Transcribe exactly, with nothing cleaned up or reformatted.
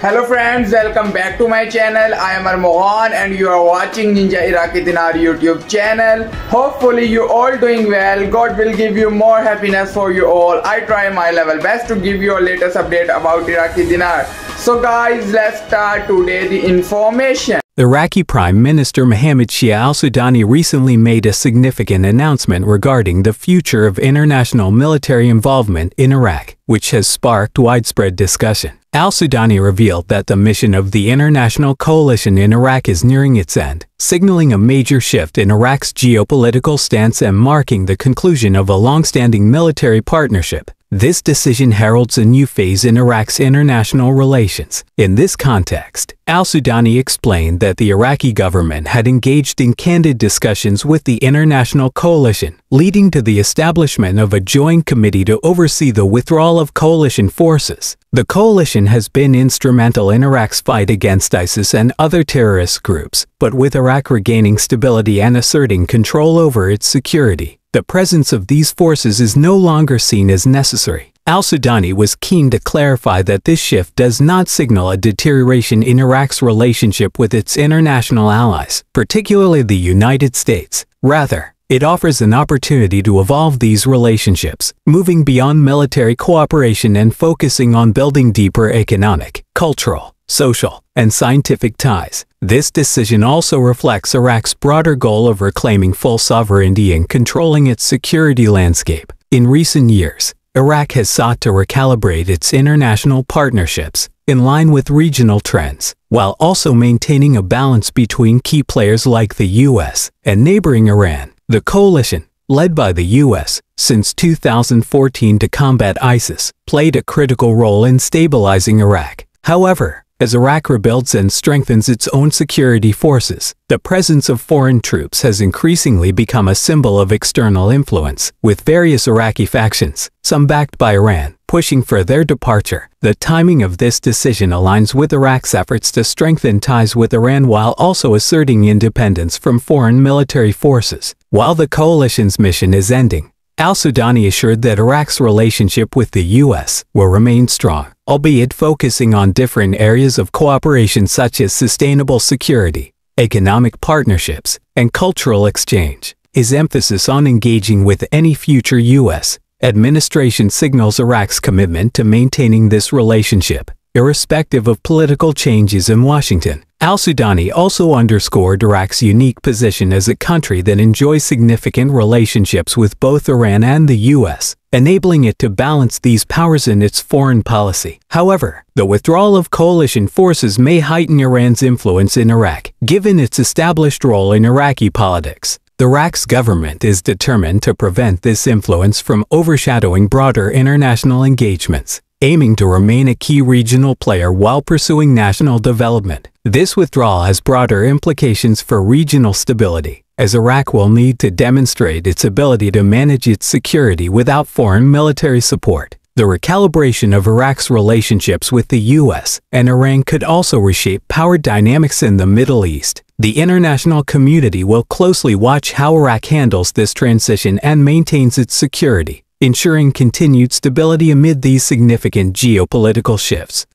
Hello friends, welcome back to my channel. I am Armohan and you are watching Ninja Iraqi Dinar YouTube channel. Hopefully you all doing well. God will give you more happiness for you all. I try my level best to give you a latest update about Iraqi Dinar. So guys, let's start today the information. The Iraqi Prime Minister Mohammed Shia al-Sudani recently made a significant announcement regarding the future of international military involvement in Iraq, which has sparked widespread discussion. Al-Sudani revealed that the mission of the international coalition in Iraq is nearing its end, signaling a major shift in Iraq's geopolitical stance and marking the conclusion of a long-standing military partnership. This decision heralds a new phase in Iraq's international relations. In this context, al-Sudani explained that the Iraqi government had engaged in candid discussions with the international coalition, leading to the establishment of a joint committee to oversee the withdrawal of coalition forces. The coalition has been instrumental in Iraq's fight against ISIS and other terrorist groups, but with Iraq regaining stability and asserting control over its security, the presence of these forces is no longer seen as necessary. Al-Sudani was keen to clarify that this shift does not signal a deterioration in Iraq's relationship with its international allies, particularly the United States. Rather, it offers an opportunity to evolve these relationships, moving beyond military cooperation and focusing on building deeper economic, cultural, social, and scientific ties. This decision also reflects Iraq's broader goal of reclaiming full sovereignty and controlling its security landscape. In recent years, Iraq has sought to recalibrate its international partnerships in line with regional trends, while also maintaining a balance between key players like the U S and neighboring Iran. The coalition, led by the U S since two thousand fourteen to combat ISIS, played a critical role in stabilizing Iraq. However, as Iraq rebuilds and strengthens its own security forces, the presence of foreign troops has increasingly become a symbol of external influence, with various Iraqi factions, some backed by Iran, pushing for their departure. The timing of this decision aligns with Iraq's efforts to strengthen ties with Iran while also asserting independence from foreign military forces. While the coalition's mission is ending, al-Sudani assured that Iraq's relationship with the U S will remain strong, albeit focusing on different areas of cooperation such as sustainable security, economic partnerships, and cultural exchange. His emphasis on engaging with any future U S administration signals Iraq's commitment to maintaining this relationship, irrespective of political changes in Washington. Al-Sudani also underscored Iraq's unique position as a country that enjoys significant relationships with both Iran and the U S, enabling it to balance these powers in its foreign policy. However, the withdrawal of coalition forces may heighten Iran's influence in Iraq, given its established role in Iraqi politics. The Iraq's government is determined to prevent this influence from overshadowing broader international engagements, aiming to remain a key regional player while pursuing national development. This withdrawal has broader implications for regional stability, as Iraq will need to demonstrate its ability to manage its security without foreign military support. The recalibration of Iraq's relationships with the U S and Iran could also reshape power dynamics in the Middle East. The international community will closely watch how Iraq handles this transition and maintains its security, ensuring continued stability amid these significant geopolitical shifts.